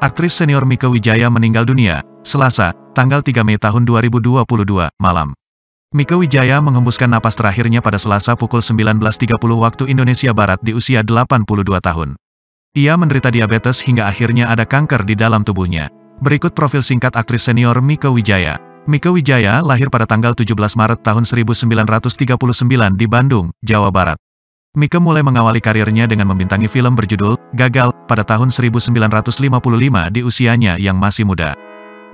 Aktris senior Mieke Wijaya meninggal dunia, Selasa, tanggal 3 Mei tahun 2022, malam. Mieke Wijaya menghembuskan napas terakhirnya pada Selasa pukul 19.30 waktu Indonesia Barat di usia 82 tahun. Ia menderita diabetes hingga akhirnya ada kanker di dalam tubuhnya. Berikut profil singkat aktris senior Mieke Wijaya. Mieke Wijaya lahir pada tanggal 17 Maret tahun 1939 di Bandung, Jawa Barat. Mieke mulai mengawali karirnya dengan membintangi film berjudul Gagal pada tahun 1955 di usianya yang masih muda.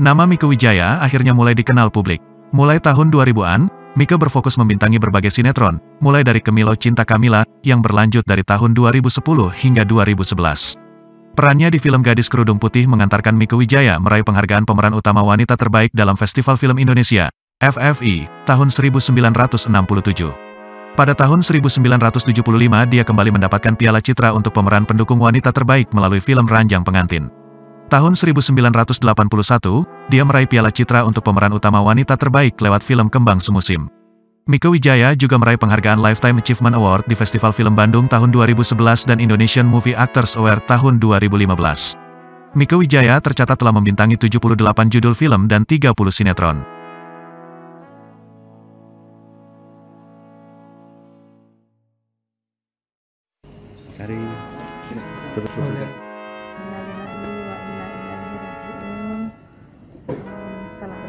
Nama Mieke Wijaya akhirnya mulai dikenal publik. Mulai tahun 2000-an, Mieke berfokus membintangi berbagai sinetron, mulai dari Kemilau Cinta Kamila yang berlanjut dari tahun 2010 hingga 2011. Perannya di film Gadis Kerudung Putih mengantarkan Mieke Wijaya meraih penghargaan pemeran utama wanita terbaik dalam Festival Film Indonesia, FFI, tahun 1967. Pada tahun 1975 dia kembali mendapatkan Piala Citra untuk pemeran pendukung wanita terbaik melalui film Ranjang Pengantin. Tahun 1981, dia meraih Piala Citra untuk pemeran utama wanita terbaik lewat film Kembang Semusim. Mieke Wijaya juga meraih penghargaan Lifetime Achievement Award di Festival Film Bandung tahun 2011 dan Indonesian Movie Actors Award tahun 2015. Mieke Wijaya tercatat telah membintangi 78 judul film dan 30 sinetron. Cari terus. Telah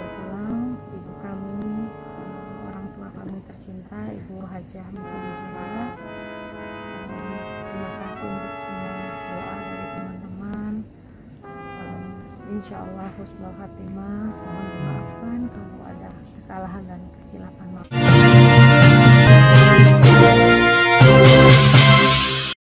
berpulang ibu kami, orang tua kami tercinta, Ibu Hajah Mieke Wijaya. Terima kasih untuk semua doa dari teman-teman. Insya Allah husnul khatimah. Mohon dimaafkan kalau ada kesalahan dan kesilapan.